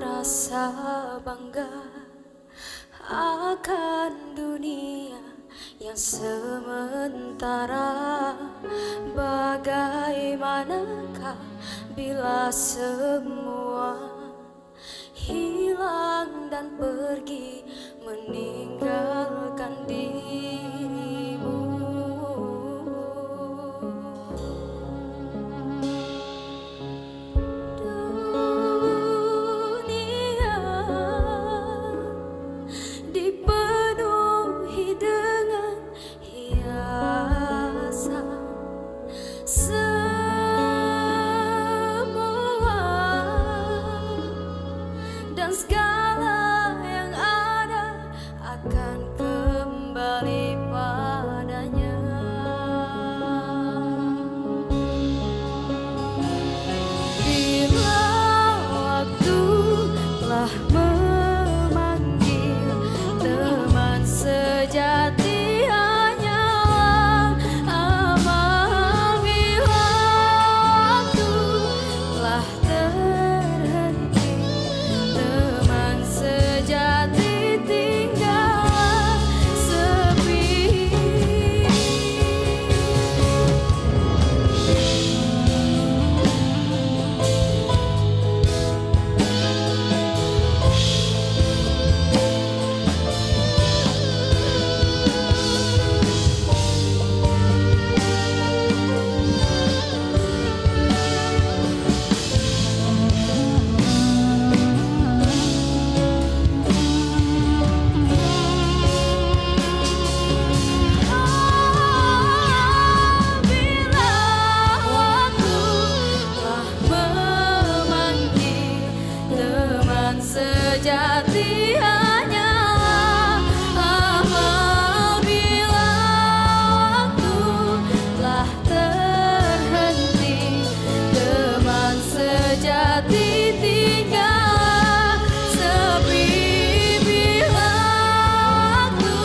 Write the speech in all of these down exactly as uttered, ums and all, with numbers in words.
merasa bangga akan dunia yang sementara. Bagaimanakah bila semua hilang dan pergi, meninggalkan dirimu? Sejati hanyalah apabila waktu telah terhenti, teman sejati tinggallah sepi. Bila waktu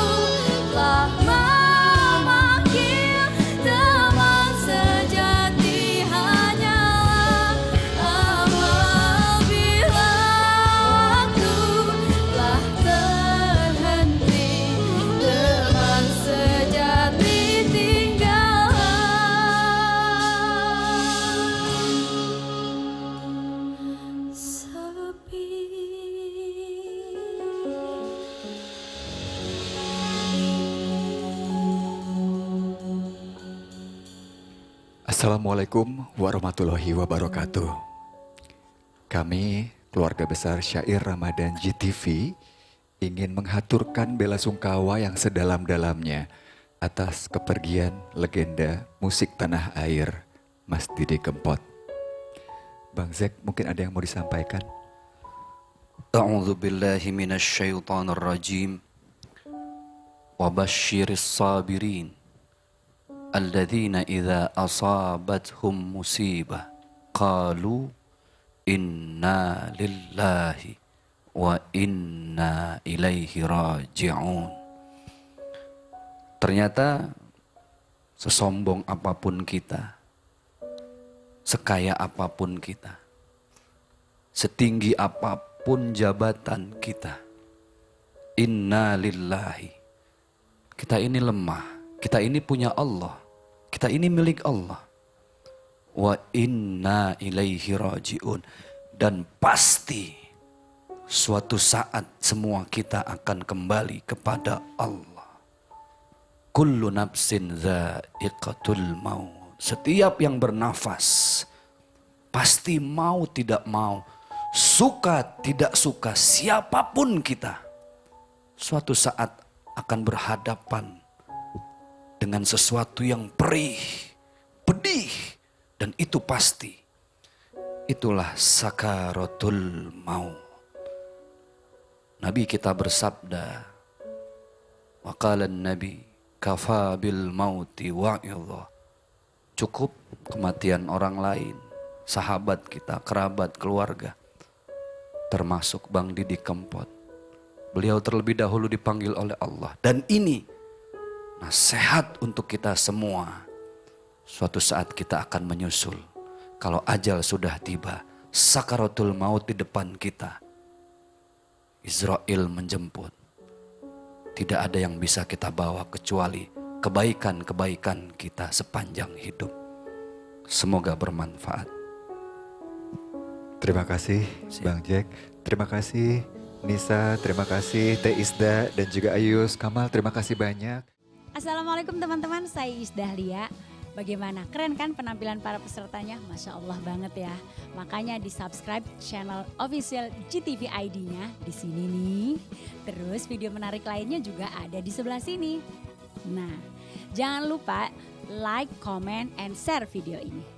telah memanggil, teman sejati hanyalah Assalamualaikum warahmatullahi wabarakatuh. Kami, keluarga besar Syair Ramadan G T V, ingin menghaturkan bela sungkawa yang sedalam-dalamnya atas kepergian legenda musik tanah air, Mas Didi Kempot. Bang Zek, mungkin ada yang mau disampaikan? A'udzubillahi minasyaitonir rajim. Wa basyiris sabirin alladzina idza asabathum musibah qalu inna lillahi wa inna ilaihi raji'un. Ternyata sesombong apapun kita, sekaya apapun kita, setinggi apapun jabatan kita, inna lillahi, kita ini lemah, kita ini punya Allah, kita ini milik Allah. Wa inna ilaihi raji'un. Dan pasti suatu saat semua kita akan kembali kepada Allah. Kullu nafsin dha'iqatul maut. Setiap yang bernafas pasti mau tidak mau, suka tidak suka, siapapun kita suatu saat akan berhadapan dengan sesuatu yang perih, pedih, dan itu pasti. Itulah sakaratul maut. Nabi kita bersabda, wa qala an-nabi kafa bil mauti wa'idha. Cukup kematian orang lain, sahabat kita, kerabat, keluarga, termasuk Bang Didi Kempot. Beliau terlebih dahulu dipanggil oleh Allah, dan ini nasihat untuk kita semua. Suatu saat kita akan menyusul. Kalau ajal sudah tiba, sakaratul maut di depan kita. Israel menjemput. Tidak ada yang bisa kita bawa kecuali kebaikan-kebaikan kita sepanjang hidup. Semoga bermanfaat. Terima kasih Siap. Bang Jack. Terima kasih Nisa. Terima kasih Teh Isda dan juga Ayus Kamal. Terima kasih banyak. Assalamualaikum teman-teman. Saya Isdahlia. Bagaimana? Keren kan penampilan para pesertanya? Masya Allah banget ya. Makanya di subscribe channel official G T V I D-nya di sini nih. Terus video menarik lainnya juga ada di sebelah sini. Nah, jangan lupa like, comment, and share video ini.